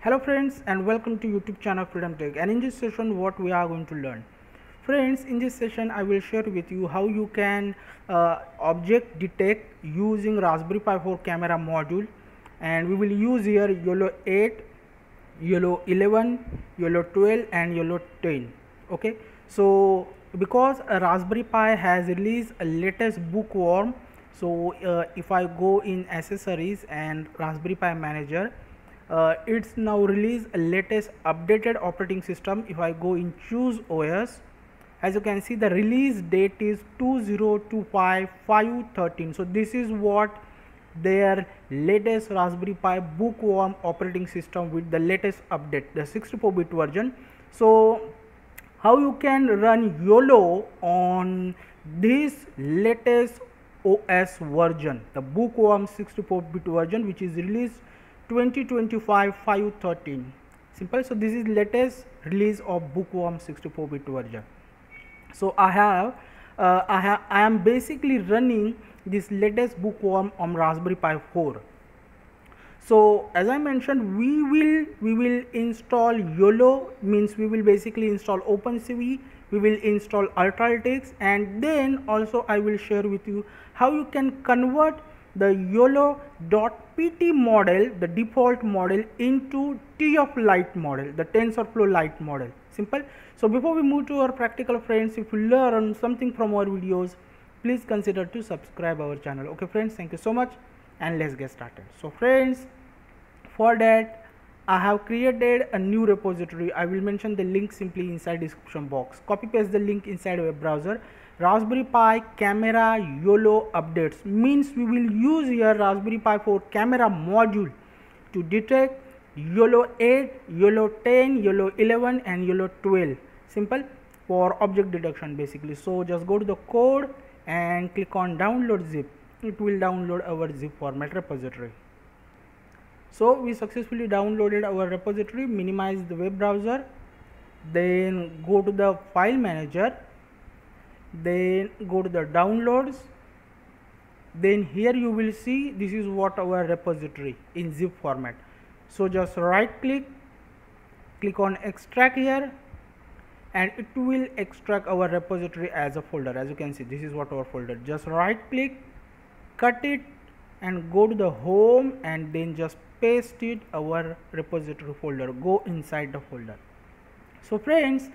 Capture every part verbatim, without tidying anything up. Hello friends, and welcome to YouTube channel FREEDOM TECH. And in this session what we are going to learn, friends, in this session I will share with you how you can uh, object detect using Raspberry Pi four camera module, and we will use here YOLO eight, YOLO eleven, YOLO twelve and YOLO ten. Okay, so because uh, Raspberry Pi has released a latest Bookworm, so uh, if I go in accessories and Raspberry Pi manager, Uh, it's now released a latest updated operating system. If I go in choose O S, as you can see the release date is two zero two five five one three. So this is what their latest Raspberry Pi Bookworm operating system with the latest update, the sixty-four bit version. So how you can run YOLO on this latest O S version, the Bookworm sixty-four bit version, which is released twenty twenty-five five thirteen. Simple. So this is latest release of Bookworm sixty-four bit version. So I have uh, I have I am basically running this latest Bookworm on Raspberry Pi four. So as I mentioned, we will we will install YOLO, means we will basically install OpenCV, we will install Ultralytics, and then also I will share with you how you can convert the YOLO.pt model, the default model, into TFLite model, the TensorFlow Lite model. Simple. So before we move to our practical, friends, if you learn something from our videos, please consider to subscribe our channel. Okay friends, thank you so much, and let's get started. So friends, for that I have created a new repository. I will mention the link simply inside description box. Copy paste the link inside web browser. Raspberry Pi camera YOLO updates, means we will use here Raspberry Pi four camera module to detect YOLO eight, YOLO ten, YOLO eleven and YOLO twelve. Simple, for object detection basically. So just go to the code and click on download zip. It will download our zip format repository. So we successfully downloaded our repository. Minimize the web browser, then go to the file manager, then go to the downloads. Then here you will see this is what our repository in zip format. So just right click, click on extract here, and it will extract our repository as a folder. As you can see, this is what our folder. Just right click, cut it, and go to the home, and then just paste it our repository folder. Go inside the folder. So friends,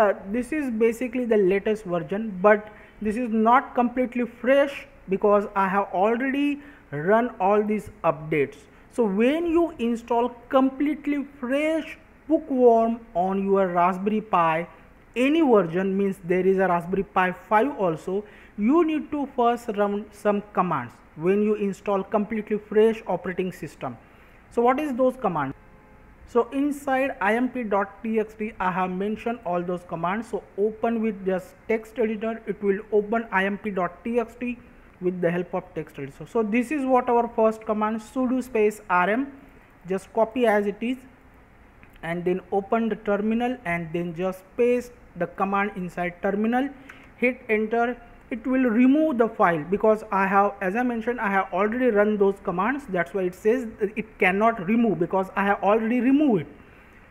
Uh, this is basically the latest version, but this is not completely fresh because I have already run all these updates. So when you install completely fresh Bookworm on your Raspberry Pi, any version, means there is a Raspberry Pi five also, you need to first run some commands when you install completely fresh operating system. So what is those commands? So inside I M P dot T X T I have mentioned all those commands. So open with just text editor, it will open I M P dot T X T with the help of text editor. So this is what our first command, sudo space rm, just copy as it is and then open the terminal and then just paste the command inside terminal, hit enter. It will remove the file because I have, as I mentioned, I have already run those commands. That's why it says it cannot remove, because I have already removed it.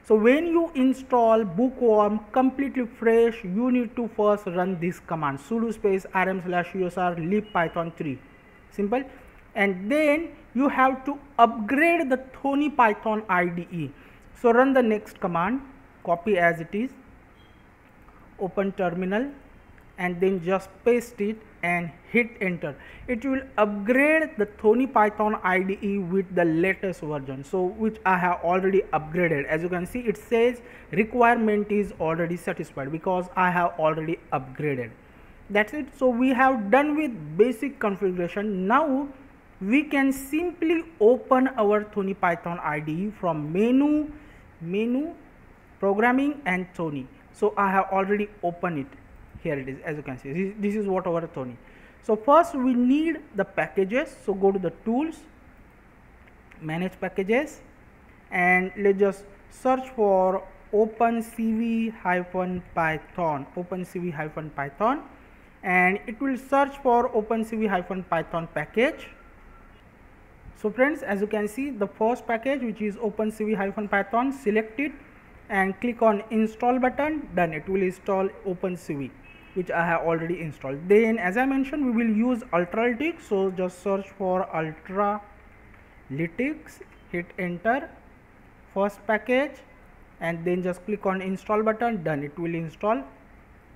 So when you install Bookworm completely fresh, you need to first run this command, sudo space rm slash usr libpython3. Simple. And then you have to upgrade the Thonny Python I D E. So run the next command, copy as it is, open terminal, and then just paste it and hit enter. It will upgrade the Thonny Python I D E with the latest version, so which I have already upgraded. As you can see, it says requirement is already satisfied because I have already upgraded. That's it. So we have done with basic configuration. Now we can simply open our Thonny Python I D E from menu, menu, programming and Thonny. So I have already opened it. Here it is, as you can see, this, this is what our Thonny. So first we need the packages, so go to the tools, manage packages, and let's just search for opencv-python, opencv-python, and it will search for opencv-python package. So friends, as you can see, the first package, which is OpenCV-Python, select it and click on install button. Done. It will install OpenCV, which I have already installed. Then as I mentioned, we will use Ultralytics. So just search for Ultralytics, hit enter, first package, and then just click on install button. Done. It will install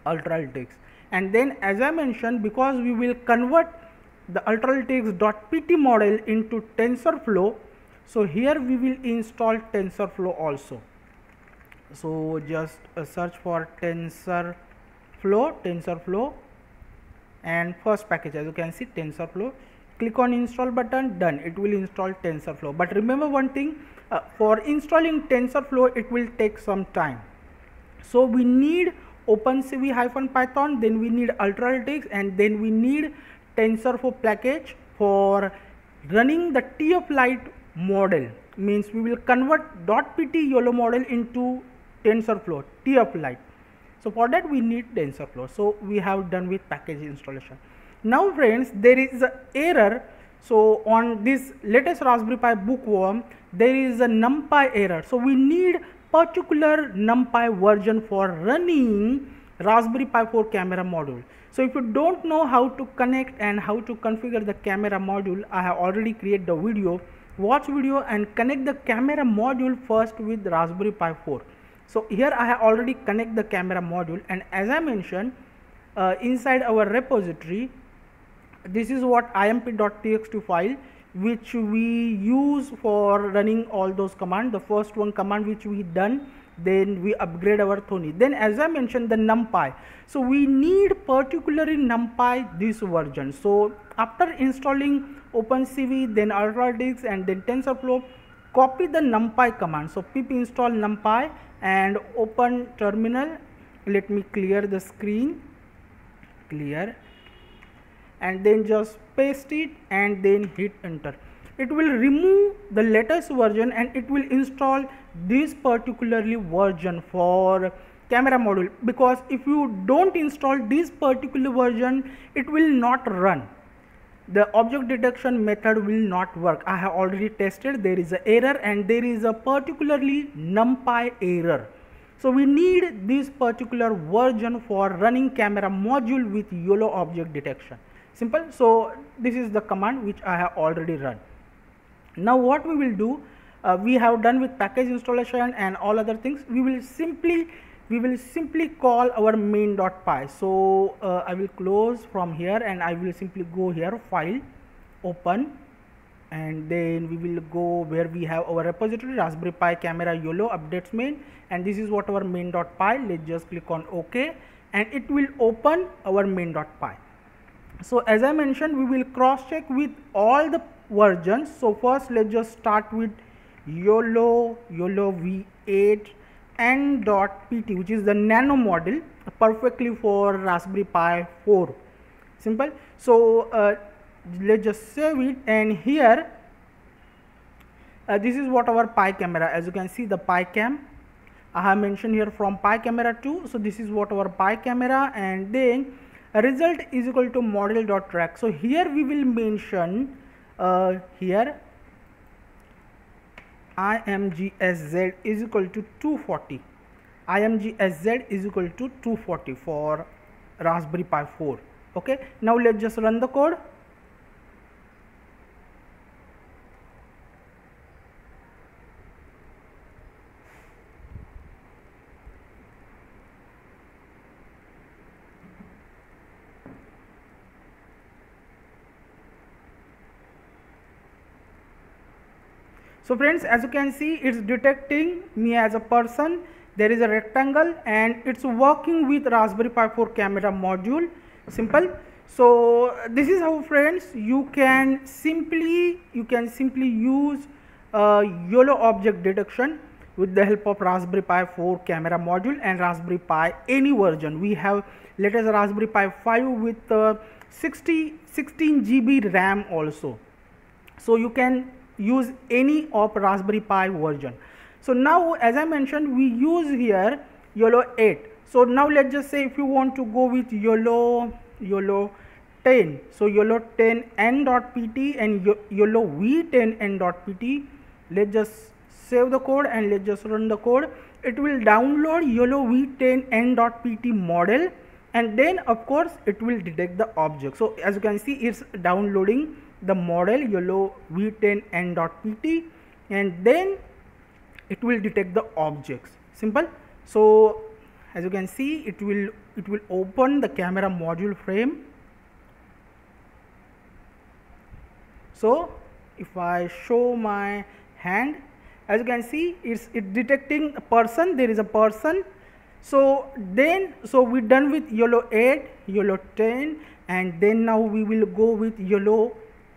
Ultralytics. And then as I mentioned, because we will convert the Ultralytics.pt model into TensorFlow, so here we will install TensorFlow also. So just uh, search for TensorFlow, TensorFlow, and first package, as you can see, TensorFlow. Click on install button. Done. It will install TensorFlow. But remember one thing, uh, for installing TensorFlow, it will take some time. So we need OpenCV-Python, then we need Ultralytics, and then we need TensorFlow package for running the TFLite model. Means we will convert .pt YOLO model into TensorFlow, TFLite. So for that we need TensorFlow. So we have done with package installation. Now friends, there is an error. So on this latest Raspberry Pi Bookworm, there is a NumPy error. So we need particular NumPy version for running Raspberry Pi four camera module. So if you don't know how to connect and how to configure the camera module, I have already created the video. Watch video and connect the camera module first with Raspberry Pi four. So here I have already connect the camera module, and as I mentioned, uh, inside our repository, this is what imp.txt file which we use for running all those commands. The first one command which we done, then we upgrade our Thonny. Then as I mentioned, the NumPy. So we need particularly NumPy this version. So after installing OpenCV, then Ultralytics, and then TensorFlow, copy the NumPy command. So pip install NumPy and open terminal. Let me clear the screen. Clear. And then just paste it and then hit enter. It will remove the latest version and it will install this particularly version for camera module, because if you don't install this particular version, it will not run. The object detection method will not work. I have already tested. There is an error, and there is a particularly NumPy error. So we need this particular version for running camera module with YOLO object detection. Simple. So this is the command which I have already run. Now what we will do, uh, we have done with package installation and all other things. We will simply we will simply call our main.py. So uh, I will close from here and I will simply go here, file, open, and then we will go where we have our repository, Raspberry Pi camera YOLO updates main, and this is what our main.py. Let's just click on OK, and it will open our main.py. So as I mentioned, we will cross check with all the versions. So first let's just start with YOLO, YOLO v eight and .pt, which is the nano model, perfectly for Raspberry Pi four. Simple. So uh, let's just save it, and here uh, this is what our Pi camera, as you can see, the Pi cam. I have mentioned here from Pi camera two. So this is what our Pi camera, and then result is equal to model dot track. So here we will mention uh, here I M G S Z is equal to two forty. I M G S Z is equal to two forty for Raspberry Pi four. Okay. Now let's just run the code. So friends, as you can see, it's detecting me as a person. There is a rectangle and it's working with Raspberry Pi four camera module. Simple. So this is how, friends, you can simply you can simply use uh, YOLO object detection with the help of Raspberry Pi four camera module and Raspberry Pi any version. We have latest Raspberry Pi five with uh, sixteen G B RAM also. So you can use any of Raspberry Pi version. So now, as I mentioned, we use here YOLO eight. So now let's just say if you want to go with YOLO YOLO ten. So YOLO ten n dot p t and YOLO v ten n dot p t. Let's just save the code and let's just run the code. It will download YOLO v ten n dot p t model, and then of course it will detect the object. So as you can see, it's downloading the model YOLO v ten n dot p t, and then it will detect the objects. Simple. So as you can see, it will it will open the camera module frame. So if I show my hand, as you can see, it's it detecting a person. There is a person. So then, so we're done with YOLO eight, YOLO ten, and then now we will go with YOLO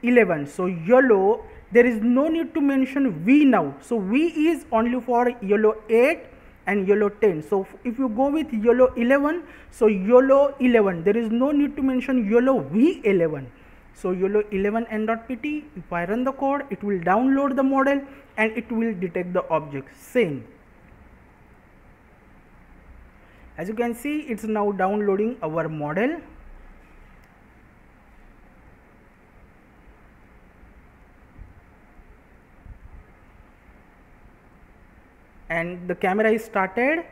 eleven. So YOLO, there is no need to mention V now. So V is only for YOLO eight and YOLO ten. So if you go with YOLO eleven, so YOLO eleven, there is no need to mention YOLO v eleven. So YOLO eleven n dot p t, if I run the code, it will download the model and it will detect the object. Same. As you can see, it's now downloading our model. And the camera is started.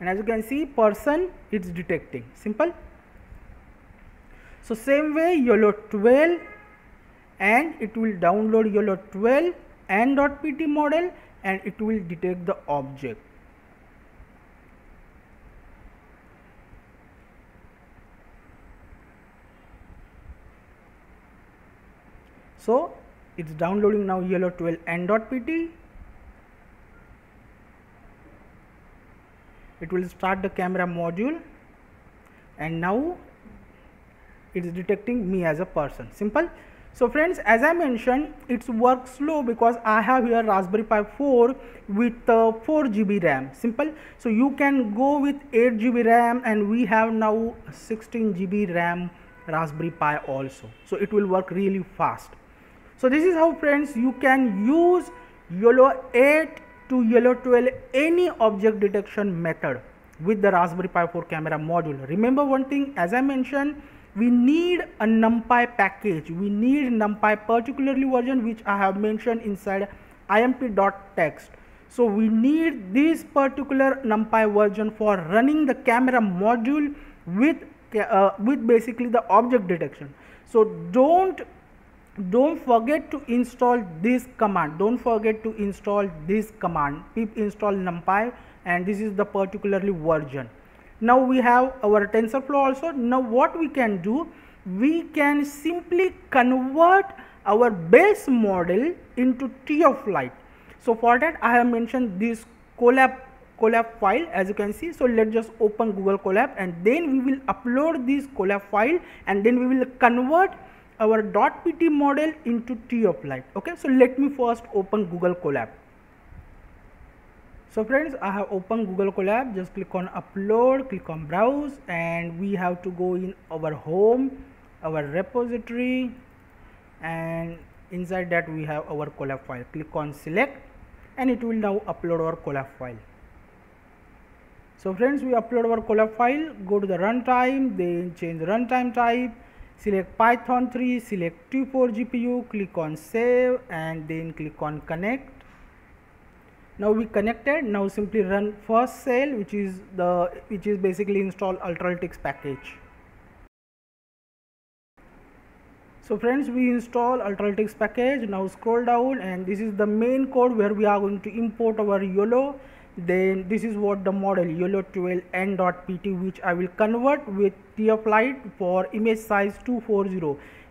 And as you can see, person it's detecting. Simple. So same way YOLO twelve, and it will download YOLO twelve n dot p t model and it will detect the object. So it's downloading now YOLO twelve n dot p t. It will start the camera module, and now it's detecting me as a person. Simple. So friends, as I mentioned, it's works slow because I have here Raspberry Pi four with uh, four G B RAM. Simple. So you can go with eight G B RAM, and we have now sixteen G B RAM Raspberry Pi also. So it will work really fast. So this is how, friends, you can use YOLO eight to YOLO twelve any object detection method with the Raspberry Pi four camera module. Remember one thing, as I mentioned, we need a NumPy package. We need NumPy particularly version, which I have mentioned inside I M P dot text. So we need this particular NumPy version for running the camera module with uh, with basically the object detection. So don't don't forget to install this command. Don't forget to install this command pip install numpy, and this is the particularly version. Now we have our TensorFlow also. Now what we can do, we can simply convert our base model into TFLite. So for that I have mentioned this Colab Colab file, as you can see. So let's just open Google Colab, and then we will upload this Colab file, and then we will convert our .pt model into TFLite. Okay, so let me first open Google Colab. So friends, I have opened Google Colab. Just click on upload, click on browse, and we have to go in our home, our repository, and inside that we have our Colab file. Click on select, and it will now upload our Colab file. So friends, we upload our Colab file. Go to the runtime, then change the runtime type. Select Python three, select T four G P U, click on save, and then click on connect. Now we connected. Now simply run first shell, which is the which is basically install Ultralytics package. So friends, we install Ultralytics package. Now scroll down, and this is the main code where we are going to import our YOLO. Then this is what the model YOLO twelve n dot p t, which I will convert with TFLite for image size two forty.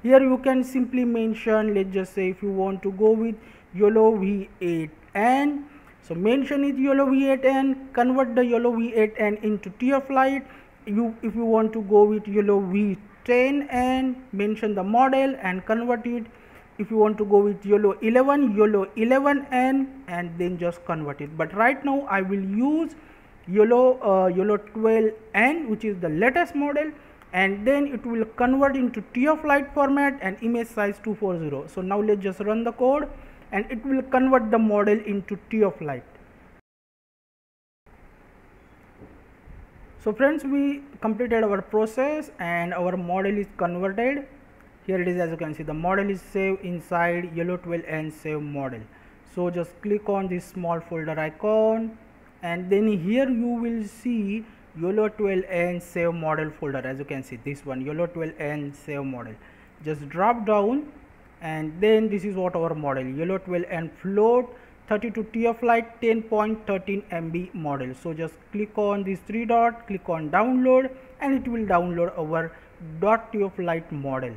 Here you can simply mention, let's just say if you want to go with YOLO v eight n, so mention it YOLO v eight n, convert the YOLO v eight n into TFLite. You if you want to go with YOLO v ten n, mention the model and convert it. If you want to go with YOLO eleven, YOLO eleven n, and then just convert it. But right now I will use YOLO uh, YOLO twelve n, which is the latest model, and then it will convert into TFLite format and image size two forty. So now let's just run the code, and it will convert the model into TFLite. So friends, we completed our process and our model is converted. Here it is, as you can see, the model is saved inside YOLO twelve and save model. So just click on this small folder icon, and then here you will see YOLO twelve and save model folder. As you can see, this one, YOLO twelve and save model. Just drop down, and then this is what our model, YOLO twelve and float thirty-two TFLite ten point one three megabyte model. So just click on this three dot, click on download, and it will download our .tflite model.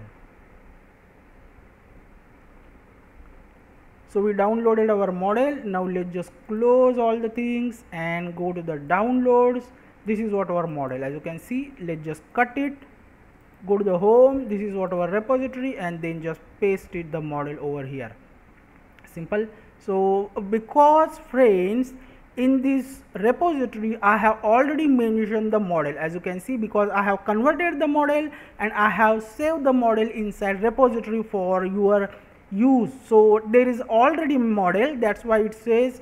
So we downloaded our model. Now let's just close all the things and go to the downloads. This is what our model, as you can see. Let's just cut it, go to the home. This is what our repository, and then just paste it the model over here. Simple. So because friends, in this repository I have already mentioned the model, as you can see, because I have converted the model and I have saved the model inside repository for your use. So there is already model, that's why it says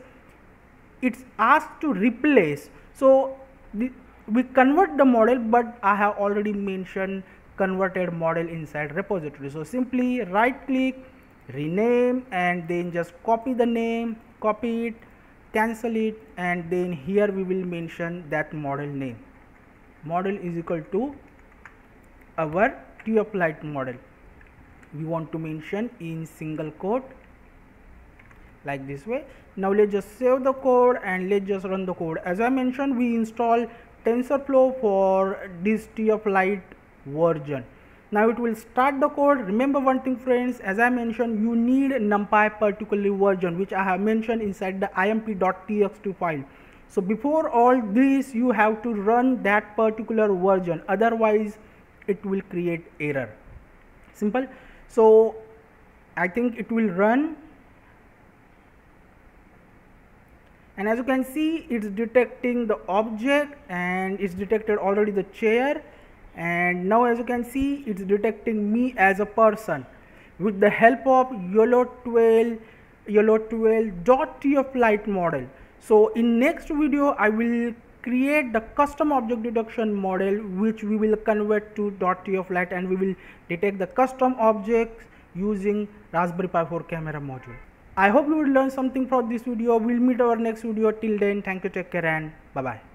it's asked to replace. So the, we convert the model, but I have already mentioned converted model inside repository. So simply right click, rename, and then just copy the name, copy it, cancel it, and then here we will mention that model name. Model is equal to our TFLite model. We want to mention in single quote like this way. Now let's just save the code and let's just run the code. As I mentioned, we install TensorFlow for this TFLite version. Now it will start the code. Remember one thing friends, as I mentioned, you need NumPy particular version, which I have mentioned inside the I M P dot T X T file. So before all this, you have to run that particular version, otherwise it will create error. Simple. So I think it will run, and as you can see, it's detecting the object, and it's detected already the chair, and now as you can see, it's detecting me as a person. With the help of YOLO twelve YOLO twelve dot T F Lite model. So in next video I will create the custom object detection model, which we will convert to .tflite, and we will detect the custom objects using Raspberry Pi four camera module. I hope you will learn something from this video. We'll meet our next video. Till then, thank you, take care, and bye bye.